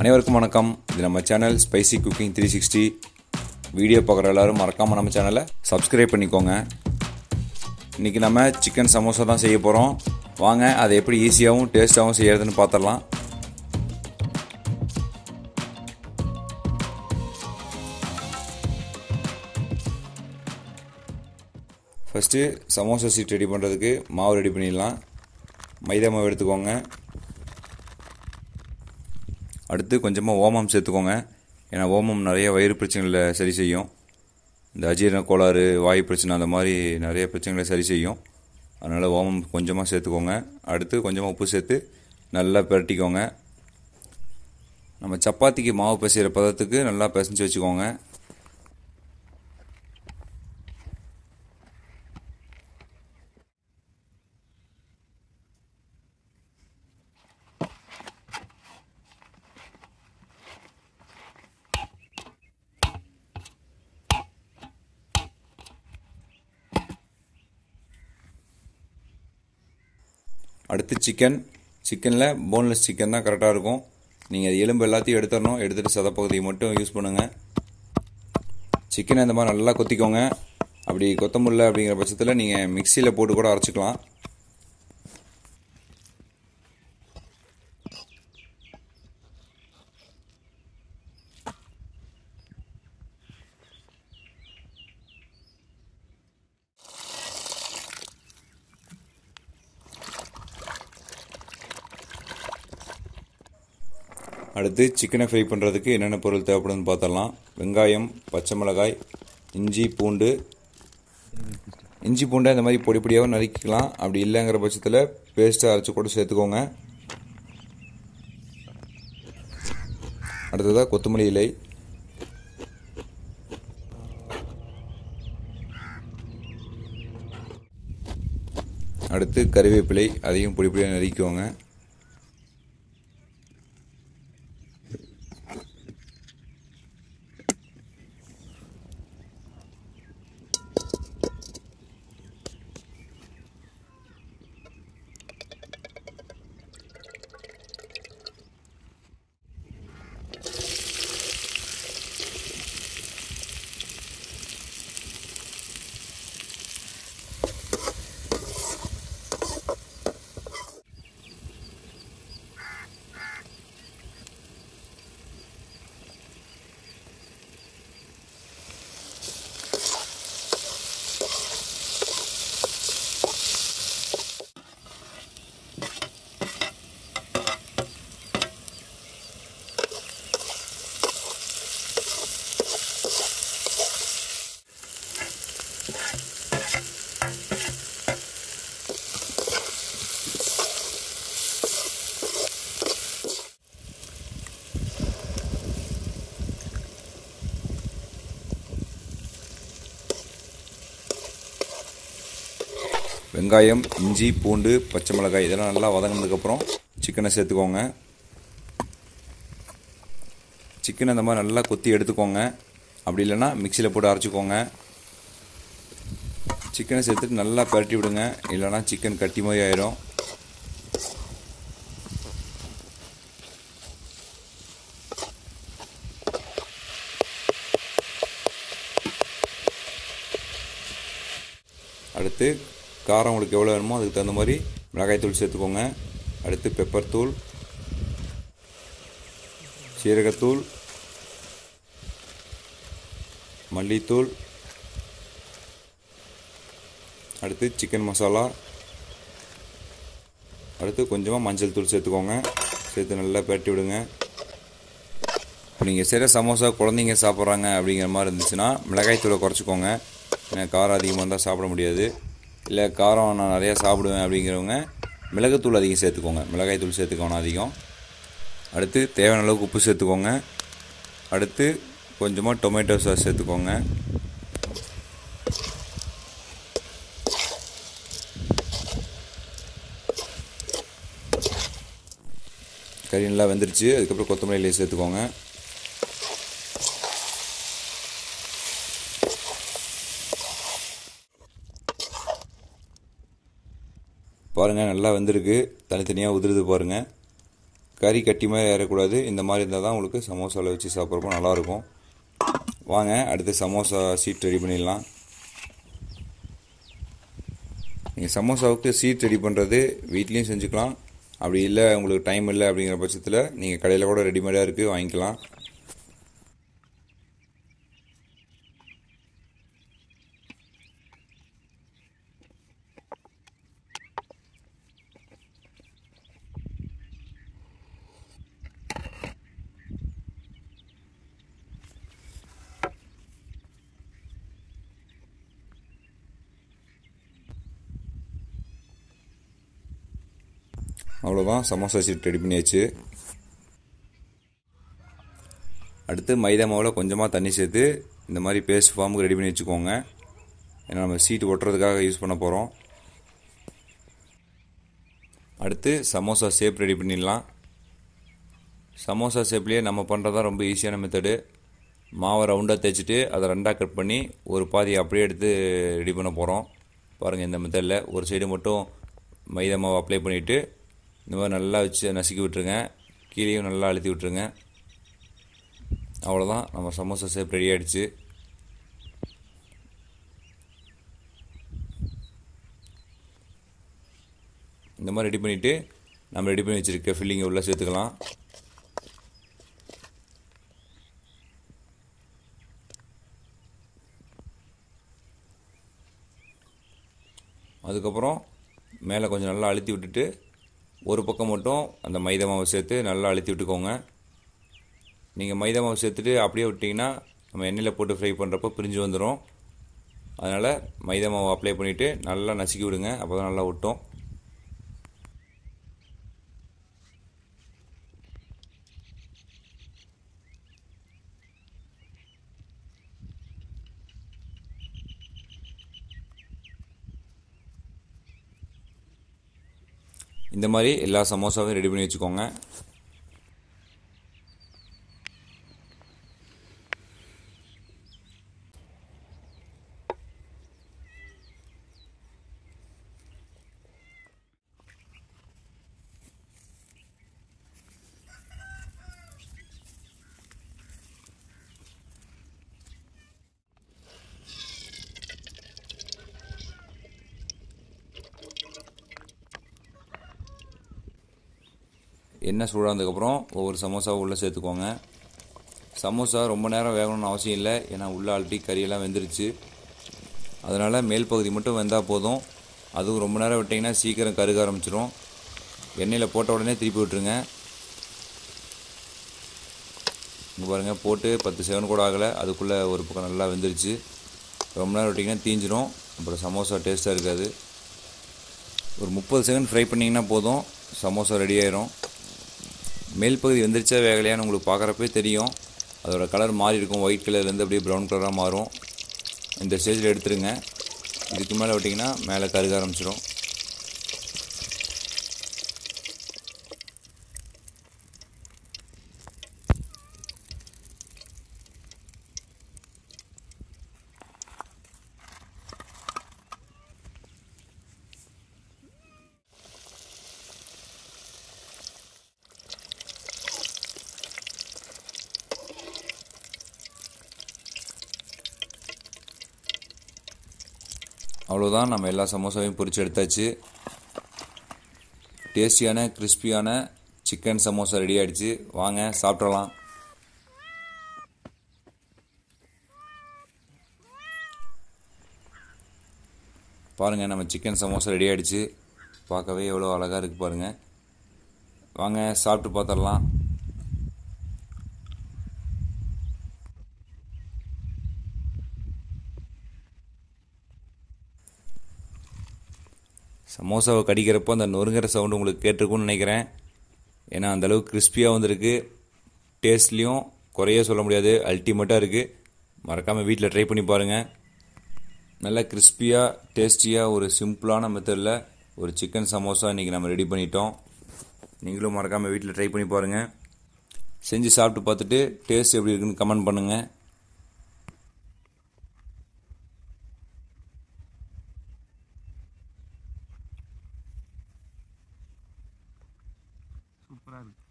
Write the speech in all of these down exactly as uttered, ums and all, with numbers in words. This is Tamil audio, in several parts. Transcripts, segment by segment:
அனைவருக்கும் வணக்கம். இது நம்ம channel spicy cooking three sixty. Video பார்க்குற எல்லாரும் மறக்காமல் நம்ம சேனலை சப்ஸ்கிரைப் பண்ணிக்கோங்க. இன்றைக்கி நம்ம சிக்கன் சமோசா தான் செய்ய போகிறோம். வாங்க அதை எப்படி ஈஸியாகவும் டேஸ்ட்டாகவும் செய்கிறதுன்னு பார்த்துடலாம். ஃபஸ்ட்டு சமோசா சீட் ரெடி பண்ணுறதுக்கு மாவு ரெடி பண்ணிடலாம். மைதா மாவு எடுத்துக்கோங்க. அடுத்து கொஞ்சமாக ஓமம் சேர்த்துக்கோங்க. ஏன்னா ஓமம் நிறைய வயிறு பிரச்சனைகளை சரி செய்யும். இந்த அஜீரண கோளாறு, வாயு பிரச்சனை, அந்த மாதிரி நிறைய பிரச்சனைகளை சரி செய்யும். அதனால் ஓமம் கொஞ்சமாக சேர்த்துக்கோங்க. அடுத்து கொஞ்சமாக உப்பு சேர்த்து நல்லா பிரட்டிக்கோங்க. நம்ம சப்பாத்திக்கு மாவு பிசைகிற பதத்துக்கு நல்லா பிசைஞ்சு வச்சுக்கோங்க. அடுத்து சிக்கன் சிக்கனில் போன்லெஸ் சிக்கன் தான் கரெக்டாக இருக்கும். நீங்கள் அது எலும்பு எல்லாத்தையும் எடுத்துடணும். எடுத்துகிட்டு சதப்பகுதியை மட்டும் யூஸ் பண்ணுங்கள். சிக்கனை இந்த மாதிரி நல்லா கொத்திக்கோங்க. அப்படி கொத்தமுல்லை அப்படிங்கிற பட்சத்தில் நீங்கள் மிக்சியில் போட்டு கூட அரைச்சிக்கலாம். அடுத்து சிக்கனை ஃப்ரை பண்ணுறதுக்கு என்னென்ன பொருள் தேவைப்படுதுன்னு பார்த்துடலாம். வெங்காயம், பச்சை மிளகாய், இஞ்சி, பூண்டு. இஞ்சி பூண்டை இந்த மாதிரி பொடி பொடியாக நறுக்கிக்கலாம். அப்படி இல்லைங்கிற பட்சத்தில் பேஸ்ட்டாக அரைச்சி கூட சேர்த்துக்கோங்க. அடுத்ததாக கொத்தமல்லி இலை. அடுத்து கறிவேப்பிலை, அதையும் பொடி பொடியாக நறுக்கிக்கோங்க. வெங்காயம், இஞ்சி, பூண்டு, பச்சை மிளகாய் இதெல்லாம் நல்லா வதங்கினதுக்கப்புறம் சிக்கனை சேர்த்துக்கோங்க. சிக்கனை இந்த மாதிரி நல்லா கொத்தி எடுத்துக்கோங்க. அப்படி இல்லைன்னா மிக்சியில் போட்டு அரைச்சிக்கோங்க. சிக்கனை சேர்த்துட்டு நல்லா பரட்டி விடுங்க. இல்லைனா சிக்கன் கட்டி மாதிரி ஆயிரும். அடுத்து காரம் உங்களுக்கு எவ்வளோ வேணுமோ அதுக்கு தகுந்த மாதிரி மிளகாய்த்தூள் சேர்த்துக்கோங்க. அடுத்து பெப்பர் தூள், சீரகத்தூள், மல்லித்தூள், அடுத்து சிக்கன் மசாலா, அடுத்து கொஞ்சமாக மஞ்சள் தூள் சேர்த்துக்கோங்க. சேர்த்து நல்லா பரட்டி விடுங்க. இப்போ நீங்கள் செய்கிற சமோசா குழந்தைங்க சாப்பிட்றாங்க அப்படிங்கிற மாதிரி இருந்துச்சுன்னா மிளகாய்த்தூளை குறைச்சிக்கோங்க. ஏன்னா காரம் அதிகமாக இருந்தால் சாப்பிட முடியாது. இல்லை காரம் நான் நிறையா சாப்பிடுவேன் அப்படிங்கிறவங்க மிளகுத்தூள் அதிகம் சேர்த்துக்கோங்க. மிளகாய்த்தூள் சேர்த்துக்கோங்க அதிகம். அடுத்து தேவையான அளவுக்கு உப்பு சேர்த்துக்கோங்க. அடுத்து கொஞ்சமாக டொமேட்டோ சாஸ் சேர்த்துக்கோங்க. கறி நல்லா வெந்துருச்சு. அதுக்கப்புறம் கொத்தமல்லி இலையை சேர்த்துக்கோங்க. பாருங்கள், நல்லா வெந்திருக்கு. தனித்தனியாக உதிருது பாருங்கள். கறி கட்டி மாதிரி ஏறக்கூடாது. இந்த மாதிரி இருந்தால் தான் உங்களுக்கு சமோசாவில் வச்சு சாப்பிட்றப்போ நல்லாயிருக்கும். வாங்க அடுத்து சமோசா சீட் ரெடி பண்ணிடலாம். நீங்கள் சமோசாவுக்கு சீட் ரெடி பண்ணுறது வீட்லேயும் செஞ்சுக்கலாம். அப்படி இல்லை உங்களுக்கு டைம் இல்லை அப்படிங்கிற பட்சத்தில் நீங்கள் கடையில் கூட ரெடிமேடாக இருக்குது வாங்கிக்கலாம். அவ்வளோதான், சமோசா சீட் ரெடி பண்ணியாச்சு. அடுத்து மைதா மாவில் கொஞ்சமாக தண்ணி சேர்த்து இந்த மாதிரி பேஸ்ட் ஃபார்முக்கு ரெடி பண்ணி வச்சுக்கோங்க. ஏன்னா நம்ம சீட் ஒட்டுறதுக்காக யூஸ் பண்ண போகிறோம். அடுத்து சமோசா ஷேப் ரெடி பண்ணிடலாம். சமோசா ஷேப்லேயே நம்ம பண்ணுறதான் ரொம்ப ஈஸியான மெத்தடு. மாவை ரவுண்டாக தேய்ச்சிட்டு அதை ரெண்டாக கட் பண்ணி ஒரு பாதி அப்படியே எடுத்து ரெடி பண்ண போகிறோம். பாருங்கள், இந்த மெத்தடில் ஒரு சைடு மட்டும் மைதா மாவை அப்ளை பண்ணிவிட்டு இந்த மாதிரி நல்லா வச்சு நசுக்கி விட்ருங்க. கீழேயும் நல்லா அழுத்தி விட்ருங்க. அவ்வளோதான், நம்ம சமோசா ஷேப் ரெடி ஆகிடுச்சு. இந்த மாதிரி ரெடி பண்ணிவிட்டு நம்ம ரெடி பண்ணி வச்சுருக்க ஃபில்லிங்கை உள்ளே சேர்த்துக்கலாம். அதுக்கப்புறம் மேலே கொஞ்சம் நல்லா அழுத்தி விட்டுட்டு ஒரு பக்கம் மட்டும் அந்த மைதா மாவை சேர்த்து நல்லா அழுத்தி விட்டுக்கோங்க. நீங்கள் மைதா மாவு சேர்த்துட்டு அப்படியே விட்டிங்கன்னா நம்ம எண்ணெயில் போட்டு ஃப்ரை பண்ணுறப்போ பிரிஞ்சு வந்துடும். அதனால் மைதா மாவு அப்ளை பண்ணிவிட்டு நல்லா நசுக்கி விடுங்க. அப்போ தான் நல்லா ஒட்டும். இந்த மாதிரி எல்லா சமோசாவையும் ரெடி பண்ணி வச்சுக்கோங்க. எண்ணெய் சூடானதுக்கப்புறம் ஒவ்வொரு சமோசாவும் உள்ளே சேர்த்துக்கோங்க. சமோசா ரொம்ப நேரம் வேகணும்னு அவசியம் இல்லை. ஏன்னா உள்ளே ஆல்ரெடி கறியெல்லாம் வெந்துருச்சு. அதனால் மேல் பகுதி மட்டும் வெந்தால் போதும். அதுவும் ரொம்ப நேரம் விட்டிங்கன்னா சீக்கிரம் கருக ஆரம்பிச்சிடும். எண்ணெயில் போட்ட உடனே திருப்பி விட்டுருங்க. இங்கே பாருங்கள், போட்டு பத்து செகண்ட் கூட ஆகலை, அதுக்குள்ளே ஒரு பக்கம் நல்லா வெந்துருச்சு. ரொம்ப நேரம் விட்டிங்கன்னா தீஞ்சிடும். அப்புறம் சமோசா டேஸ்ட்டாக இருக்காது. ஒரு முப்பது செகண்ட் ஃப்ரை பண்ணிங்கன்னா போதும், சமோசா ரெடி ஆயிரும். மேல் பகுதி வந்துருச்சா வேகலையான்னு உங்களுக்கு பார்க்குறப்பே தெரியும். அதோட கலர் மாறி இருக்கும். ஒயிட் கலர்லேருந்து அப்படியே ப்ரௌன் கலராக மாறும். இந்த ஸ்டேஜில் எடுத்துருங்க. இதுக்கு மேலே விட்டிங்கன்னா மேலே கருக ஆரம்பிச்சிடும். அவ்வளோதான், நம்ம எல்லா சமோசாவையும் பொரிச்சு எடுத்தாச்சு. டேஸ்டியான கிறிஸ்பியான சிக்கன் சமோசா ரெடி ஆகிடுச்சு. வாங்க சாப்பிட்றலாம். பாருங்கள், நம்ம சிக்கன் சமோசா ரெடி ஆகிடுச்சு. பார்க்கவே எவ்வளோ அழகாக இருக்குது பாருங்கள். வாங்க சாப்பிட்டு பார்த்துடலாம். சமோசாவை கடிக்கிறப்போ அந்த நொறுங்கிற சவுண்டு உங்களுக்கு கேட்டிருக்குன்னு நினைக்கிறேன். ஏன்னா அந்தளவுக்கு கிறிஸ்பியாக வந்திருக்கு. டேஸ்ட்லேயும் குறைய சொல்ல முடியாது, அல்டிமேட்டாக இருக்குது. மறக்காமல் வீட்டில் ட்ரை பண்ணி பாருங்கள். நல்லா கிறிஸ்பியாக டேஸ்டியாக ஒரு சிம்பிளான மெத்தடில் ஒரு சிக்கன் சமோசா இன்றைக்கி நம்ம ரெடி பண்ணிட்டோம். நீங்களும் மறக்காமல் வீட்டில் ட்ரை பண்ணி பாருங்கள். செஞ்சு சாப்பிட்டு பார்த்துட்டு டேஸ்ட் எப்படி இருக்குன்னு கமெண்ட் பண்ணுங்கள். சூப்பராக இருக்குது.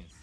skins.